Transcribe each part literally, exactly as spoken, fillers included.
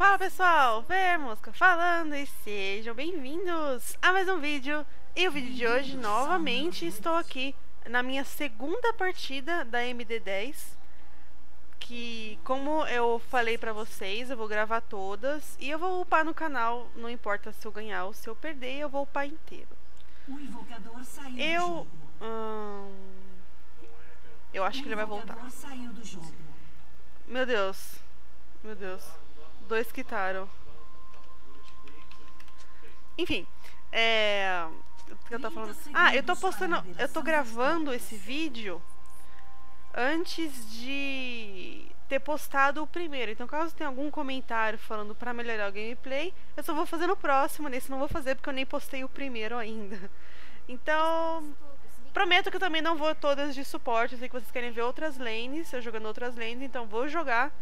Fala pessoal, Fermosca falando e sejam bem-vindos a mais um vídeo. E o vídeo de hoje, novamente, estou aqui na minha segunda partida da M D dez. Que, como eu falei pra vocês, eu vou gravar todas e eu vou upar no canal, não importa se eu ganhar ou se eu perder, eu vou upar inteiro. Eu... Hum, eu acho que ele vai voltar. Meu Deus, meu Deus. Dois quitaram. Enfim, é... O que eu tô falando? Ah, eu tô postando... Eu tô gravando esse vídeo antes de ter postado o primeiro. Então, caso tenha algum comentário falando pra melhorar o gameplay, eu só vou fazer no próximo. Nesse não vou fazer porque eu nem postei o primeiro ainda. Então... Prometo que eu também não vou todas de suporte. Eu sei que vocês querem ver outras lanes, eu jogando outras lanes, então vou jogar.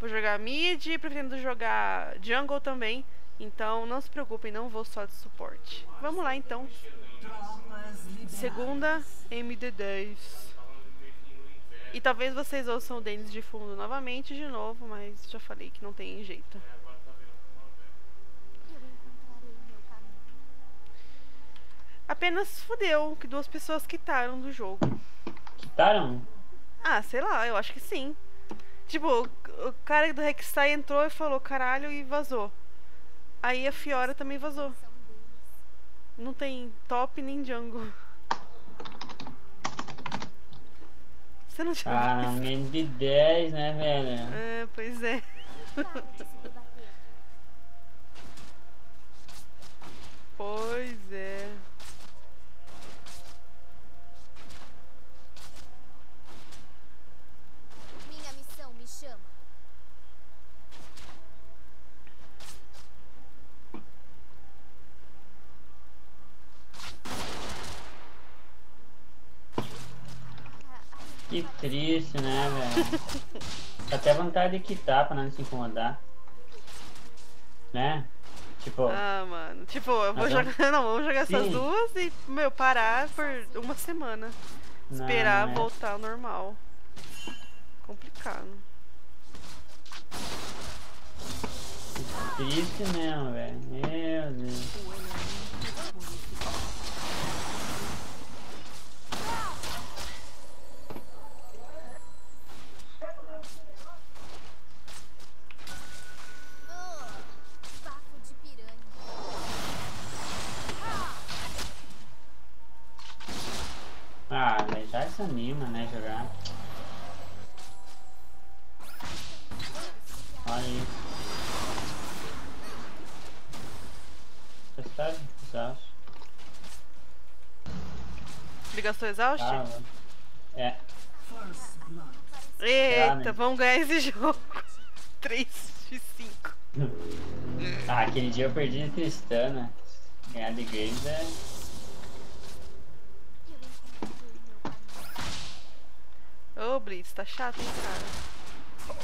Vou jogar mid, pretendo jogar jungle também. Então não se preocupem, não vou só de suporte. Vamos lá então. Segunda M D dez. E talvez vocês ouçam o Denis de fundo novamente de novo, mas já falei que não tem jeito. Apenas fudeu que duas pessoas quitaram do jogo. Quitaram? Ah, sei lá, eu acho que sim. Tipo, o cara do Rek'Sai entrou e falou caralho e vazou. Aí a Fiora também vazou. Não tem top nem jungle. Você não tinha visto? Ah, menos de dez, né, velho? É, pois é. Pois é. Que triste, né, velho? Dá até vontade de quitar pra não se incomodar. Né? Tipo... Ah, mano. Tipo, eu vou jogar... Vamos... Não, vamos jogar Sim. essas duas e, meu, parar por uma semana. Não, Esperar né? voltar ao normal. Complicado. Que triste mesmo, velho. Meu Deus. Já desanima, né, jogar. Olha isso. Testaram? Exausto. Ele gastou exausto? Ah, é. Eita, vamos ganhar esse jogo. três a cinco. Ah, aquele dia eu perdi a Tristana. Ganhar de Graves é... Ô, oh, Blitz, tá chato, hein, cara?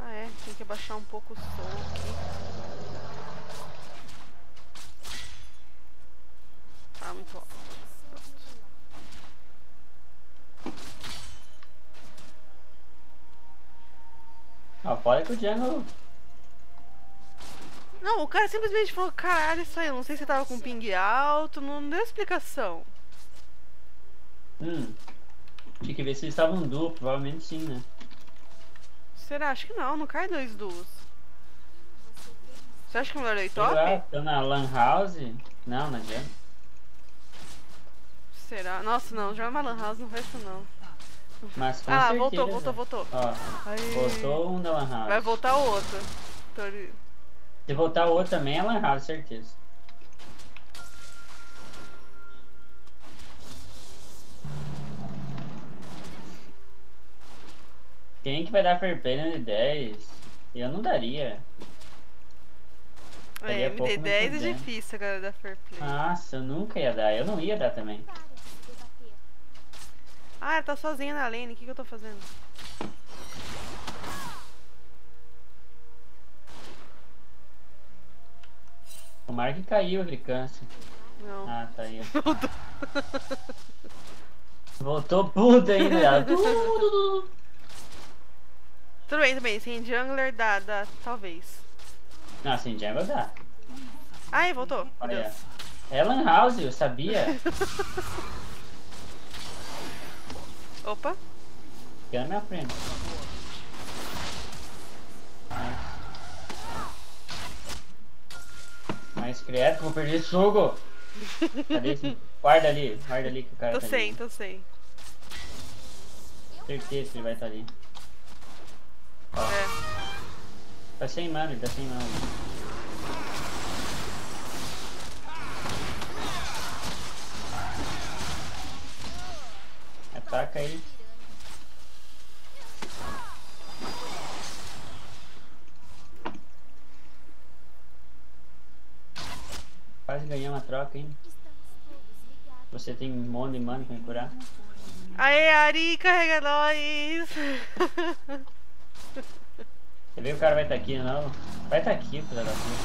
Ah, é, tem que abaixar um pouco o som aqui. Tá muito alto. Ah, fora que o Django... Não, o cara simplesmente falou, caralho, isso aí, não sei se você tava com ping alto, não deu explicação. Hum, tinha que ver se eles estavam duo, provavelmente sim, né? Será? Acho que não, não cai dois duos. Você acha que é melhor daí top? Será? Tô na Lan House? Não, não adianta. Será? Nossa, não, joga uma Lan House, não faz isso não. Mas com ah, certeza. voltou, voltou, voltou. Ó, voltou um da Lan House. Vai voltar o outro. Tô... Se voltar o outro também é Lan House, certeza. Quem que vai dar fair play na M D dez? Eu não daria. É, M D dez é difícil agora dar fair play. Nossa, eu nunca ia dar. Eu não ia dar também. Ah, ela tá sozinha na lane, o que, que eu tô fazendo? Mark caiu, Agricância. Não. Ah, tá aí. Voltou puta ainda. Tudo bem, tudo bem. Sem jungler dá, dá, talvez. Ah, sem jungler dá. Ai, voltou. Olha. Ellen House, eu sabia. Opa. Fica na minha frente. Mais credo, vou perder jogo. Cadê esse? Guarda ali, guarda ali que o cara tô tá sem, ali. Tô sem, tô sem. Certeza que ele vai estar tá ali. Ó. É. Tá sem mana, ele tá sem mana. Ataca ele. Quase ganhei uma troca, hein? Você tem um monte de mana pra me curar. Aê, Ari, carrega nós! Você vê que o cara vai estar tá aqui, não? Vai estar tá aqui, filha da puta.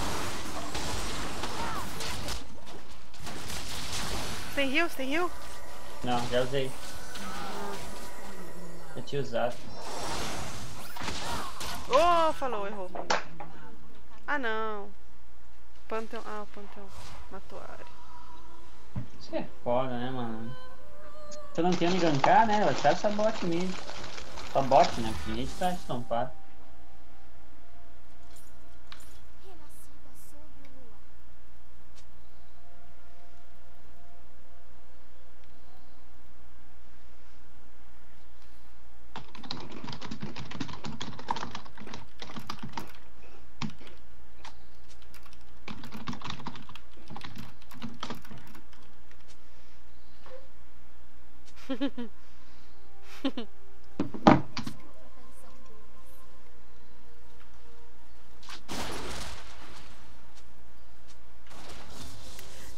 Tem heal? Tem heal? Não, já usei. Já tinha usado. Oh, falou, errou. Ah, não. Panteão. Ah, o Panteão matou a Ari. Você é foda, né, mano? Você não tem onde gankar, né? Ela sabe essa bot mesmo. Só bot, né? Porque a gente tá estampado.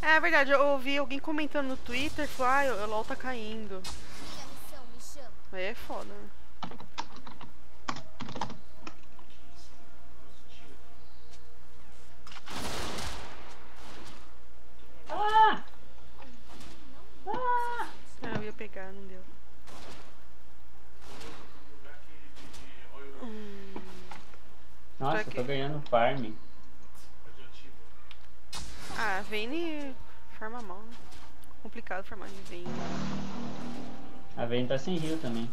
É verdade, eu ouvi alguém comentando no Twitter, falou, ah, o LOL tá caindo. Aí é foda. Ah! Ah! Ah, eu ia pegar, não deu. Hum. Nossa, eu tô ganhando farm. Ah, Vayne farma mal, né? Complicado farmar de Vayne. A Vayne tá sem heal também.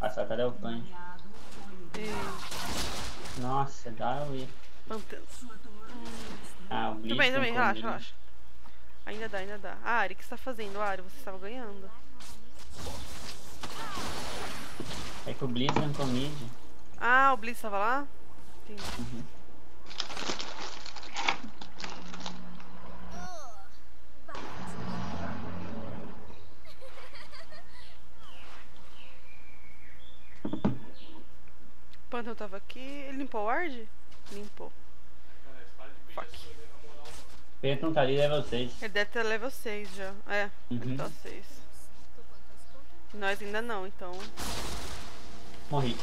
Nossa, cadê o pan? É. Nossa, dá o E. Ah, o Blitz. Tudo bem, tudo bem, relaxa, relaxa. Ainda dá, ainda dá. Ah, Ari, o que você tá fazendo, Ari? Você estava ganhando. É que o Blitz não comide. Ah, o Blitz tava lá? Entendi. Uhum. O Panther tava aqui. Ele limpou o ward? Limpou. Fuck. O Phantom tá ali level seis. Ele deve ter level seis já. É, uhum. Ele tá seis. E nós ainda não, então. Morri.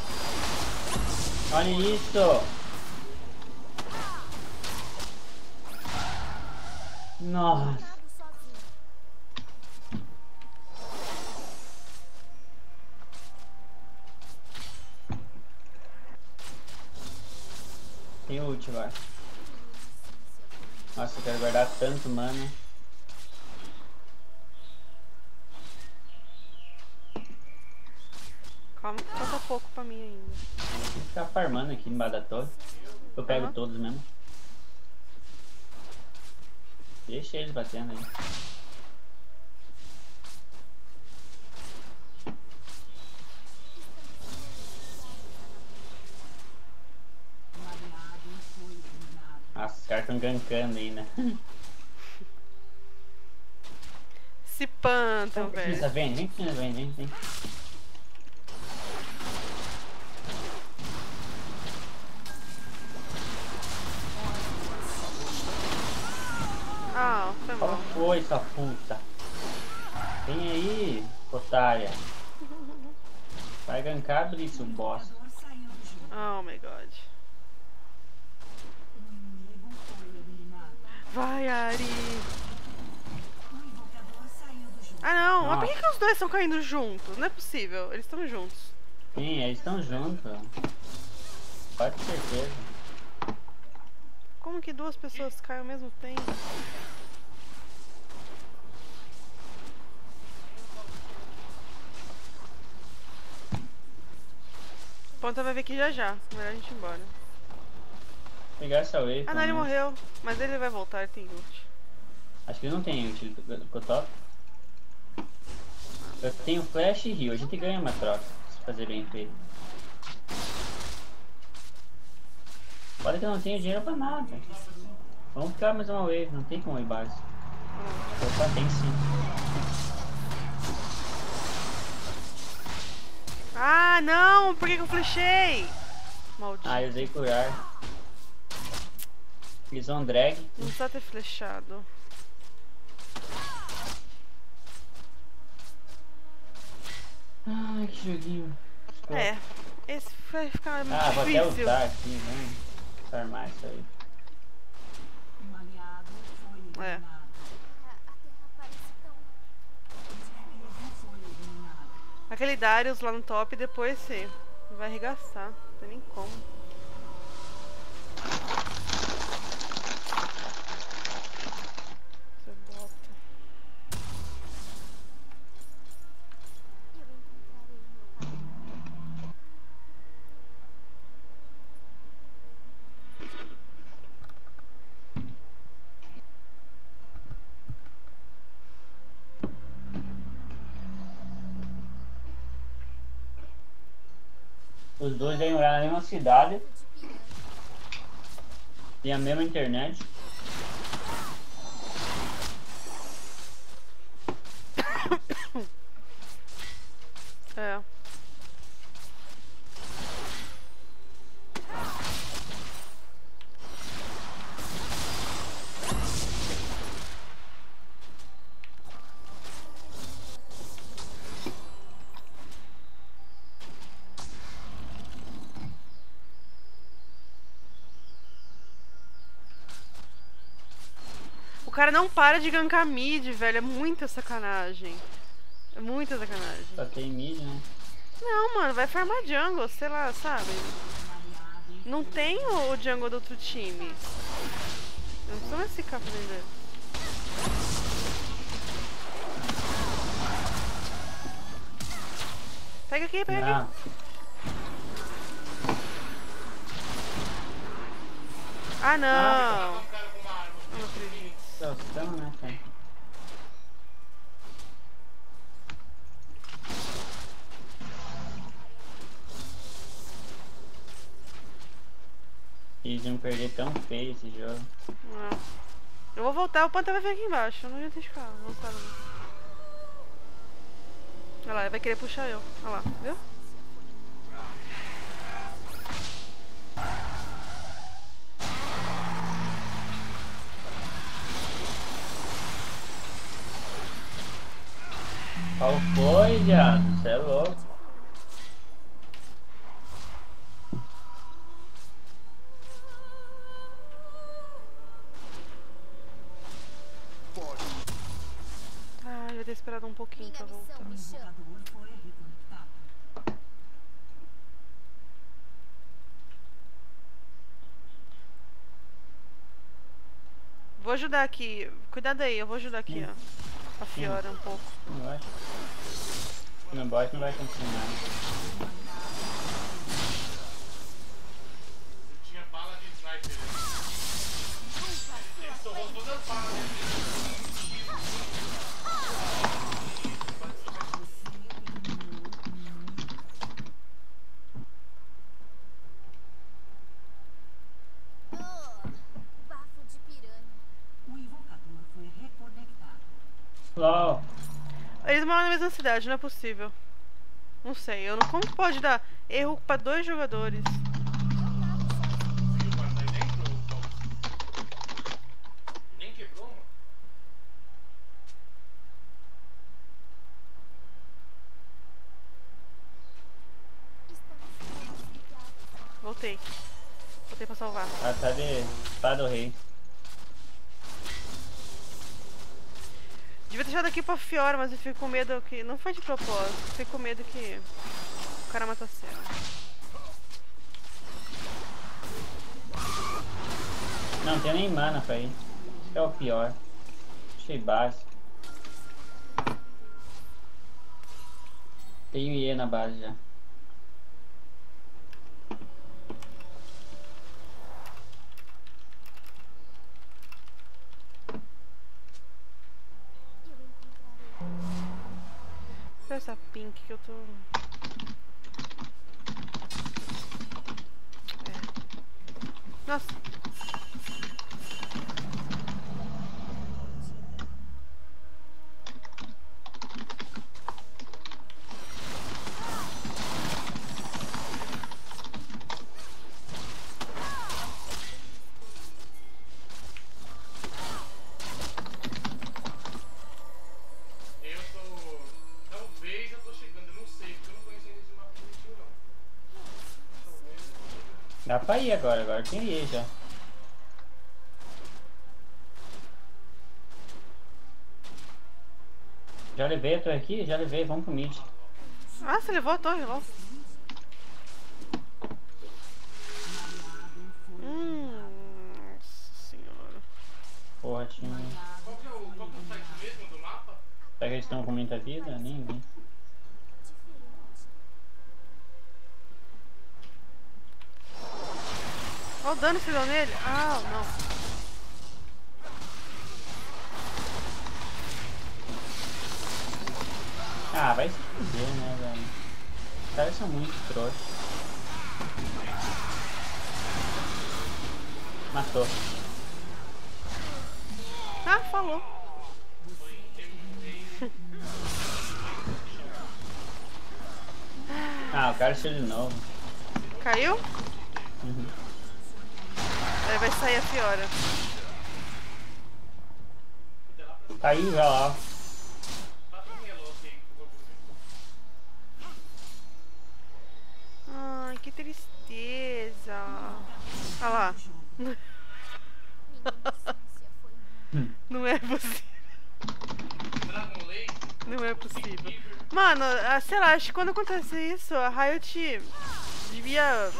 Olha isso! Nossa! Tem ult agora. Nossa, eu quero guardar tanto mana. Calma que falta pouco pra mim ainda. Tem que ficar farmando aqui embaixo da torre. Eu pego uhum. todos mesmo. Deixa eles batendo aí. Nossa, os caras estão gankando aí, né? Se pantam, velho. Precisa, vem, vem, vem, vem, vem. Ah, foi mal. Qual foi, sua puta? Vem aí, otária. Vai gankar, Blitz, um bosta. Oh my god. Vai, Ari! Ah não, nossa. Mas por que, que os dois estão caindo juntos? Não é possível, eles estão juntos. Sim, eles estão juntos. Pode ter certeza. Como que duas pessoas caem ao mesmo tempo? Ponta vai ver aqui já já, melhor a gente ir embora. Pegar essa wave. Ah não, ele morreu, mas ele vai voltar, ele tem ult. Acho que ele não tem ult, ficou top. Eu tenho flash e heal, a gente ganha uma troca, se fazer bem feito. Olha que eu não tenho dinheiro pra nada. Vamos ficar mais uma wave, não tem como ir base. Opa, tem sim. Ah não, por que, que eu flechei? Maldito. Ah, eu usei curar. Fiz um drag. Não precisa ter flechado. Ai, que joguinho. Escolha. É, esse vai ficar muito ah, difícil. Ah, vou até usar aqui, né? Vou armar isso aí. É. Aquele Darius lá no top e depois sim, vai arregaçar, não tem nem como. Você bota. Os dois vêm morar na mesma cidade. Tem a mesma internet. É. O cara não para de gankar mid, velho. É muita sacanagem. É muita sacanagem. Só tem mid, né? Não, mano. Vai farmar jungle, sei lá, sabe? Não tem o, o jungle do outro time. Não precisa mais ficar fazendo isso. Pega aqui, pega não. aqui. Ah, não. Eu não acredito. São, né, cara? Eles iam perder tão feio esse jogo. É. Eu vou voltar, o Panta vai vir aqui embaixo. Eu não ia deixar, vou voltar. Olha lá, ele vai querer puxar eu. Olha lá, viu? Qual foi, viado? Você é louco. Ah, eu ia ter esperado um pouquinho pra voltar. Vou ajudar aqui. Cuidado aí, eu vou ajudar aqui, hum. ó. A Fiora um pouco. Não vai. No bot não vai acontecer nada. Não tinha bala de sniper. Eles estão roubando as Lol. Eles moram na mesma cidade, não é possível. Não sei, eu não. Como que pode dar erro pra dois jogadores? Nem quebrou, mano. Vou voltei. Voltei pra salvar. Ah, tá de espada do rei. Devia ter deixado aqui pra Fiora, mas eu fico com medo que... Não foi de propósito, eu fico com medo que o cara mata a Sela. Não, tem nem mana pra ir. Acho que é o pior. Achei básico. Tenho I E na base já. Olha essa pink que eu tô... É. Nossa! Dá pra ir agora, agora tem I E já. Já levei a torre aqui? Já levei, vamos pro mid. Ah, você levou a torre logo. Hum, nossa senhora. Porra, tinha... Qual que é o site mesmo do mapa? Será que eles estão com muita vida? Nem vi. Olha o dano que deu nele. Ah, não. Ah, vai se fuder, né, velho? Os caras são muito trouxas. Matou. Ah, falou. Ah, o cara chegou de novo. Caiu? Uhum. Aí vai sair a Fiora. Tá aí, vai lá. Ai, que tristeza. Olha lá. Não é possível. Não é possível. Mano, sei lá, acho que quando acontece isso, a Riot devia...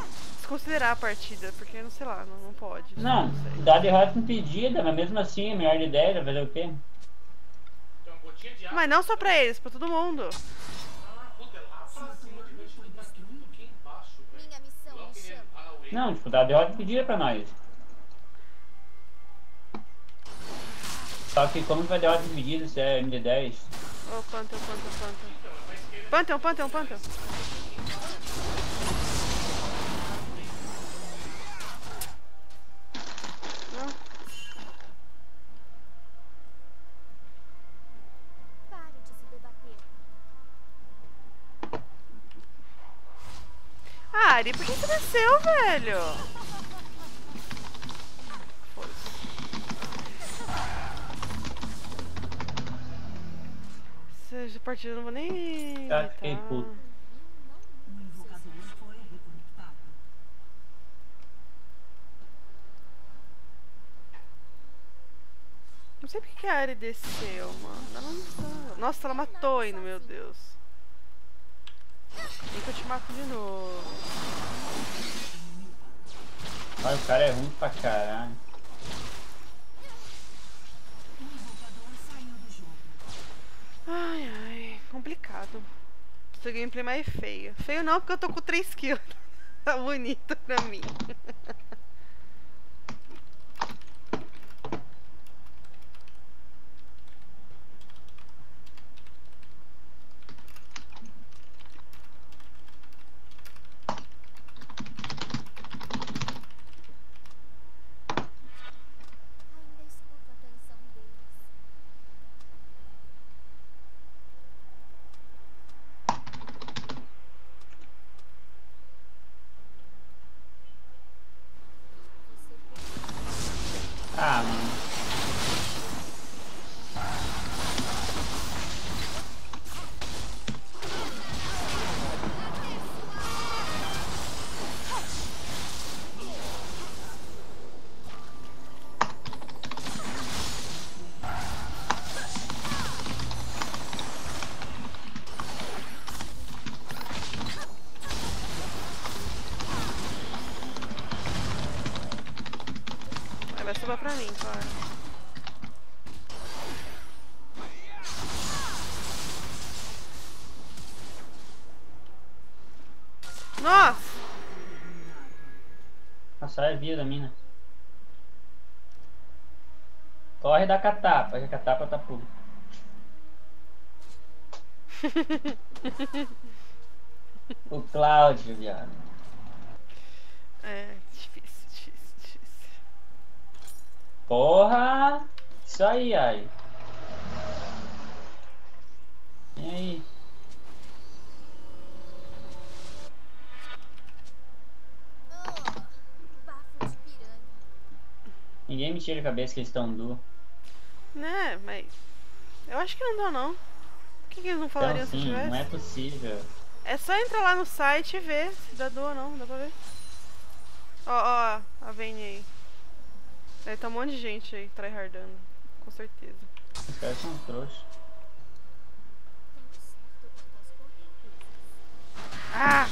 considerar a partida, porque não sei lá, não, não pode. Não, dá derrota impedida, mas mesmo assim é melhor de ideia, vai dar o quê? Mas não só pra eles, pra todo mundo. Não, tipo, dá derrota impedida pra nós. Só que como vai dar derrota impedida se é M D dez? Ô, oh, Pantheon, Pantheon, Pantheon. Pantheon, Pantheon, Pantheon. Ari, por que você desceu, velho? Essa partida eu não vou nem... Tá, fiquei puto. O invocador foi reconectado. Não sei porque que a Ari desceu, mano. Ela não... Nossa, ela matou ainda, meu Deus. Eu te mato de novo. Ai, o cara é ruim pra caralho. Ai, ai, complicado. Essa gameplay mais feia. Feio não, porque eu tô com três kills. Tá bonito pra mim. suba pra mim, claro. Nossa! Nossa, é vida, mina. Corre da catapa, que a catapa tá pronta. O Cláudio, viado. É, difícil, difícil, difícil. Porra! Isso aí, ai. E aí? Oh, ninguém me tira a cabeça que eles estão nu. Né, mas... eu acho que não dá, não. Por que, que eles não falariam então, sim, se tivesse? Não é possível. É só entrar lá no site e ver se dá dor ou não, dá pra ver. Ó, ó, a Vayne aí. Aí tá um monte de gente aí tryhardando, com certeza. Os caras são trouxas. Ah!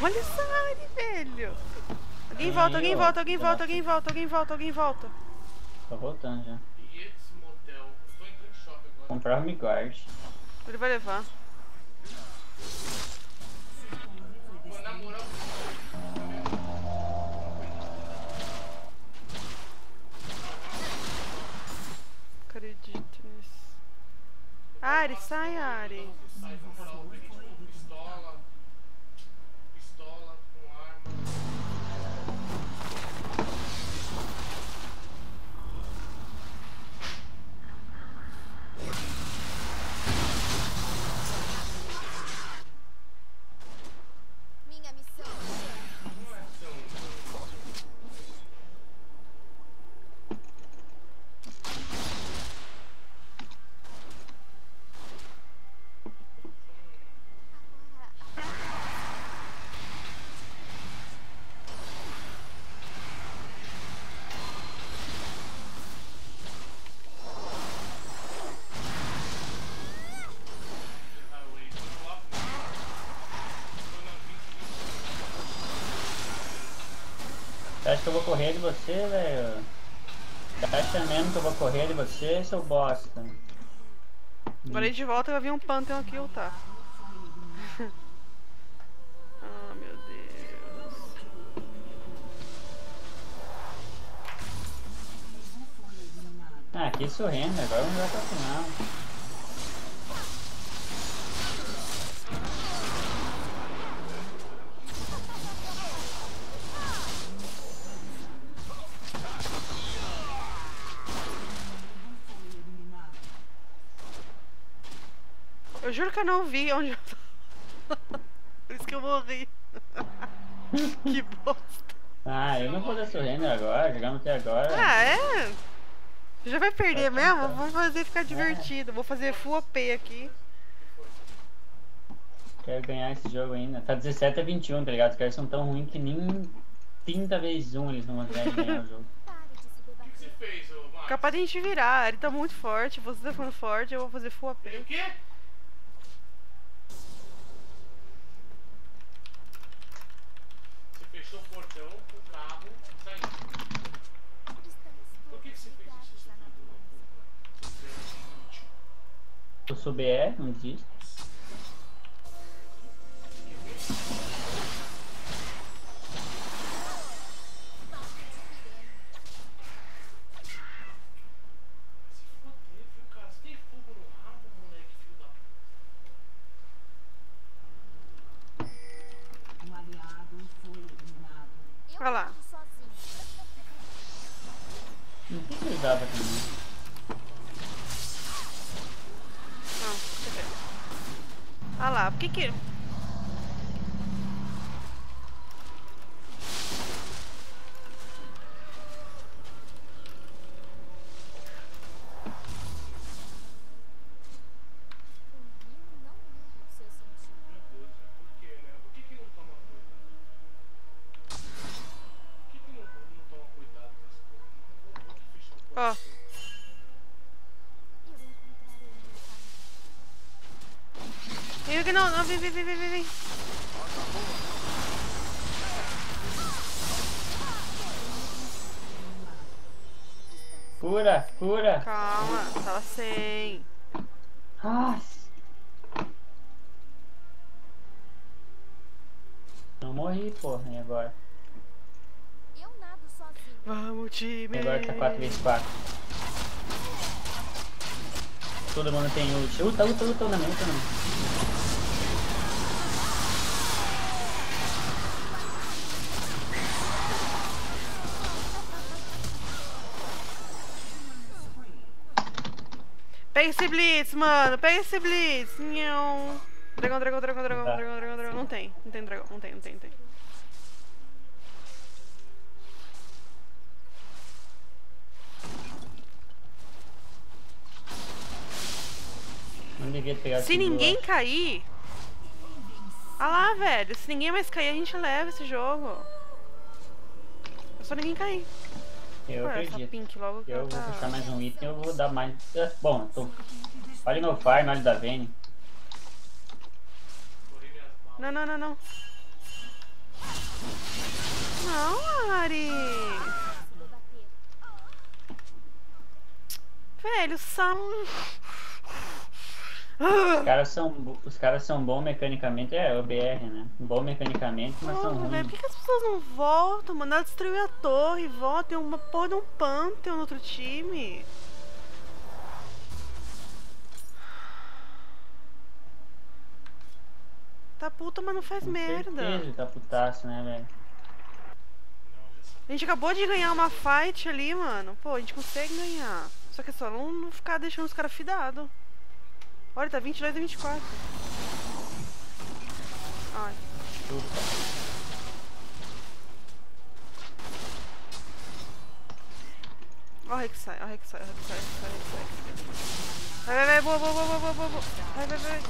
Olha essa área, velho! Alguém volta, alguém volta, alguém volta, alguém volta, alguém volta, alguém volta. Tá voltando já. Comprar um miguard. Ele vai levar. Acredito nisso. Ari, sai, Ari. Acho que eu vou correr de você, velho? Acha mesmo que eu vou correr de você, seu bosta? Agora aí de volta vai vir um Pantheon aqui ultar. Ah, meu Deus. Ah, que surrenda, agora vamos jogar pra final. Eu juro que eu não vi onde eu tava. Por isso que eu morri. Que bosta. Ah, eu não vou dar surrender agora, jogamos até agora. Ah, é? Já vai perder vai mesmo? Vamos fazer ficar divertido. É. Vou fazer full O P aqui. Quero ganhar esse jogo ainda. Tá dezessete a vinte e um, tá ligado? Os caras são tão ruins que nem trinta vezes um eles não conseguem ganhar o jogo. O que você fez, ô Marcos? Capaz de a gente virar. Ele tá muito forte, você tá ficando forte, eu vou fazer full O P. Tem o quê? Eu sou B R, não existe. Olha lá. Não tem que lidar pra mim. Ah lá, por que que... Ó. Eu que não, não, vem, vem, vem, vem, vem. Cura, cura. Calma, tava sem. Nossa. Não morri, porra, e agora? Eu nado sozinho. Vamos, time! Agora tá quatro vezes quatro. Todo mundo tem ult. Uta, uta, uta, uta, não, uta, não. Pega esse blitz, mano! Pega esse blitz! Não. Dragão, dragão, dragão, dragão, tá. dragão, dragão, dragão. Não tem, não tem dragão, não tem, não tem, não tem. Não devia pegar. Se ninguém boa. cair. Ah lá, velho. Se ninguém mais cair, a gente leva esse jogo. É só ninguém cair. Eu Pô, perdi. Pink logo eu vou tá... puxar mais um item, eu vou dar mais. Bom, tô... olha meu farm, olha da Vayne. Não, não, não, não. Não, Ari. Velho, são... Os caras são, os caras são bons mecanicamente, é o B R, né? Bom mecanicamente, mas oh, são ruins. Por que as pessoas não voltam, mano? Ela destruiu a torre, volta, tem uma porra de um pântano no outro time. Tá puta, mas não faz Com merda. Certeza, tá putaço, né, velho? A gente acabou de ganhar uma fight ali, mano. Pô, a gente consegue ganhar. Só que é só não, não ficar deixando os caras fidados. Olha, tá vinte e dois a vinte e quatro. Olha. Ó, o Rek'Sai, ó, o Rek'Sai, ó, o Rek'Sai, ó, Vai, vai, vai, boa, boa, boa, boa, boa, boa. Vai, vai, vai.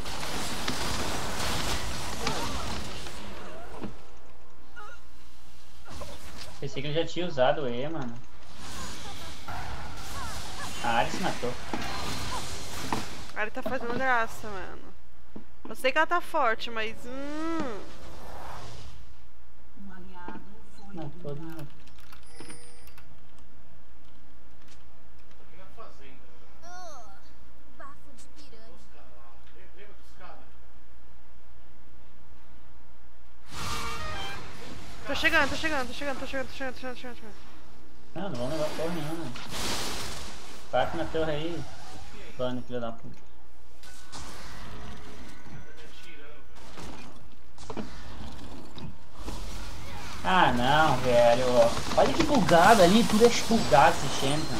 Pensei que ele já tinha usado o E, mano. A Ari se matou. A Ari tá fazendo graça, mano. Eu sei que ela tá forte, mas... Hum. Não, tô não. Tô chegando, tô chegando, tô chegando, tô chegando, tô chegando, tô chegando, tô chegando, tô chegando. Não, não vamos levar porra nenhuma. Bate na torre aí, plano, filho da puta. Ah não, velho. Olha que bugado ali, tudo é bugado esse champion.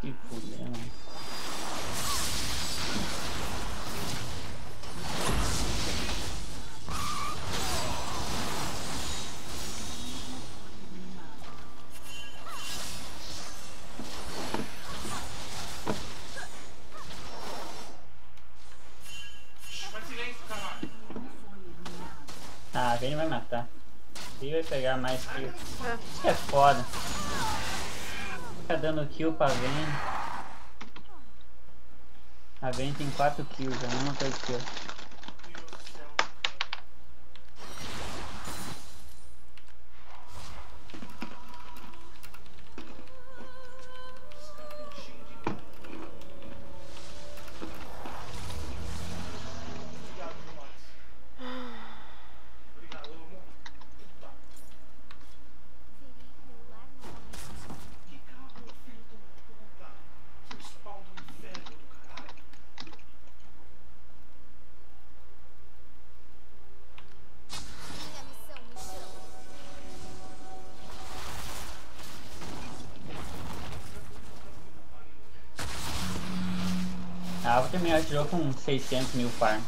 Que problema. Ele vai matar. Ele vai pegar mais kill. Ah. Isso que é foda. Fica dando kill pra Vayne. A Vayne tem quatro kills, já não tem kill. Ah, vou terminar esse jogo com seiscentos mil farm.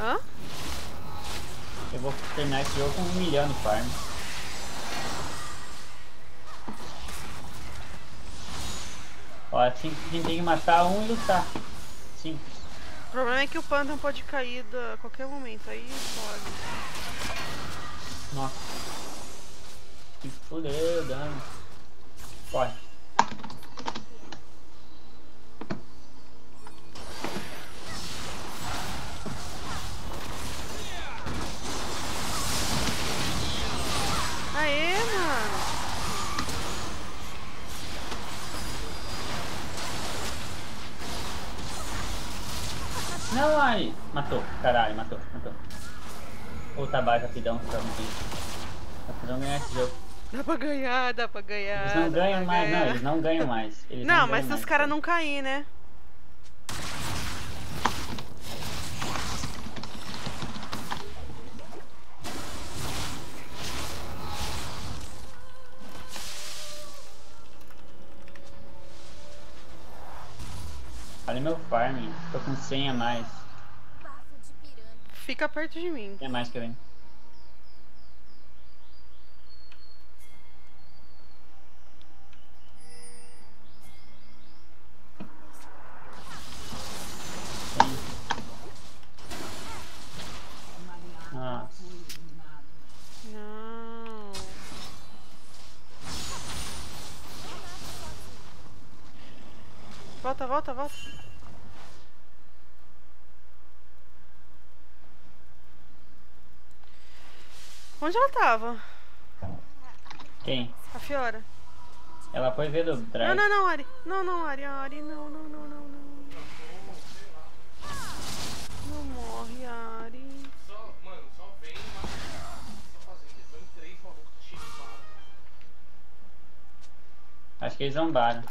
Hã? Eu vou terminar esse jogo com um milhão de farm. Ó, a gente tem que matar um e lutar. Simples. O problema é que o Pantheon pode cair a qualquer momento, aí pode. Nossa. Que fudeu, dano. Pode. Aê, mano. Não, ai! Matou, caralho, matou, matou. Ou tá baixo rapidão, tá no bicho. Rapidão ganhar esse jogo. Dá pra ganhar, dá pra ganhar. Eles não ganham mais, ganhar. não, eles não ganham mais. Eles não, não mas se os caras não caírem, né? Olha meu farm, tô com cem a mais. Fica perto de mim. É mais que vem. Nossa. Não. Volta, volta, volta. Onde ela tava? Quem? A Fiora. Ela foi ver do drive. Não, não, não, Ari. Não, não, Ari, Ari, não, não, não, não, não. Não morre, Ari. Só, mano, só vem matar. Só fazendo, depois três malucos chiparam. Acho que eles zombaram.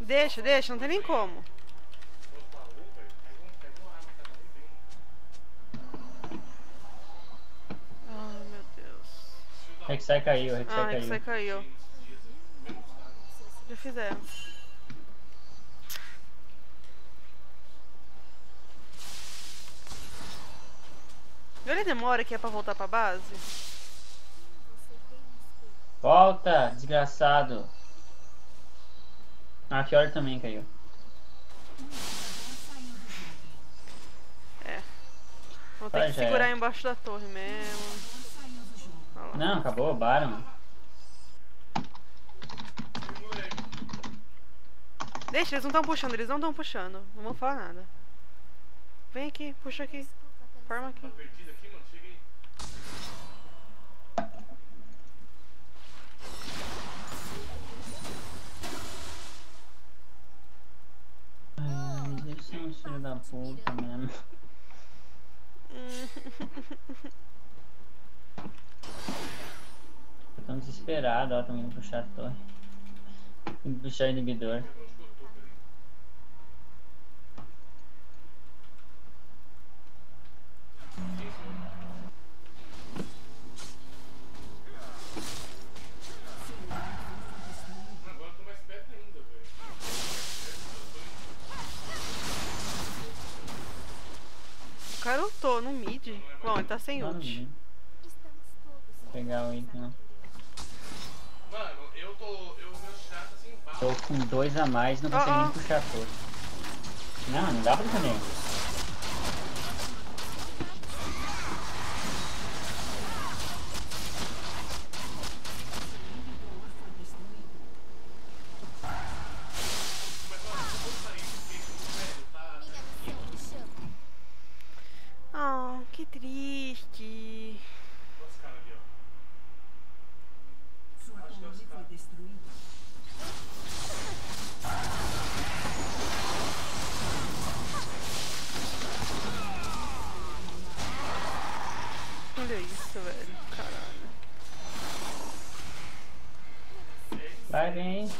Deixa, deixa, não tem nem como. Rek'Sai caiu, Rek'Sai ah, caiu. Rek'Sai caiu. Já fizeram. E olha a demora que é pra voltar pra base. Volta, desgraçado. Ah, a Fiora também caiu. É. Vou ter que segurar embaixo da torre mesmo. Não, acabou, Baron. Deixa, eles não estão puxando, eles não estão puxando. Não vão falar nada. Vem aqui, puxa aqui. Forma aqui. Ai, deve ser um filho da puta mesmo. Tô desesperado, ó, tão indo puxar a torre. Indo puxar o inibidor. Agora eu tô mais perto ainda, velho. O cara ultou no mid. Bom, ele tá sem ult. Vou pegar o item, ó. Mano, eu tô. Eu meu chato assim embaixo. Tô com dois a mais, não consigo oh, oh. nem puxar todo. Não, não dá pra comer. Oh, que triste. Olha isso, velho. Caralho. Vai, vem.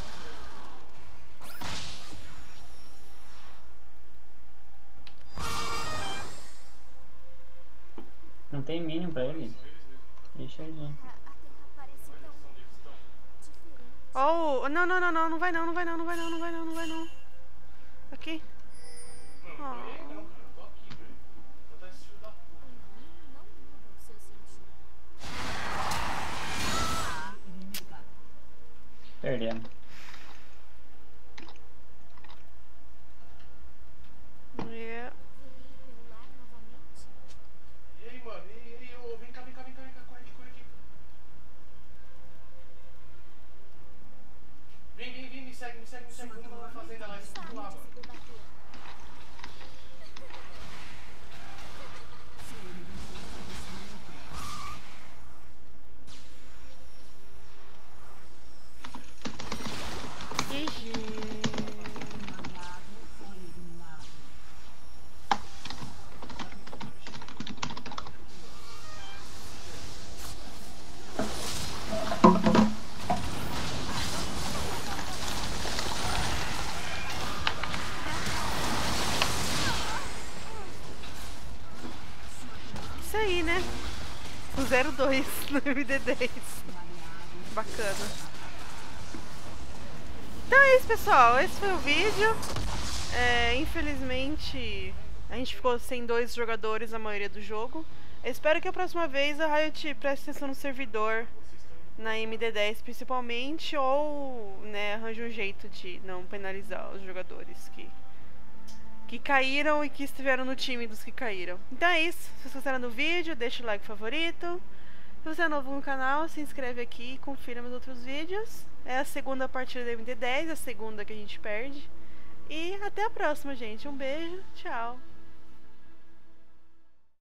Não tem mínimo pra ele. Deixa ele ir. Oh, não, não, não, não, não vai não, não vai não, não vai não, não vai não, não vai não. Aqui. Oh. Não, não, não, não, tô aqui, velho. Vou dar esse filho da puta. Perdemos. isso aí, né? O zero dois no M D dez. Bacana. Então é isso, pessoal. Esse foi o vídeo. É, infelizmente, a gente ficou sem dois jogadores na maioria do jogo. Eu espero que a próxima vez a Riot preste atenção no servidor, na M D dez principalmente, ou né, arranje um jeito de não penalizar os jogadores que, que caíram e que estiveram no time dos que caíram. Então é isso. Se vocês gostaram do vídeo, deixa o like favorito. Se você é novo no canal, se inscreve aqui e confira meus outros vídeos. É a segunda partida da M D dez, a segunda que a gente perde. E até a próxima, gente. Um beijo, tchau.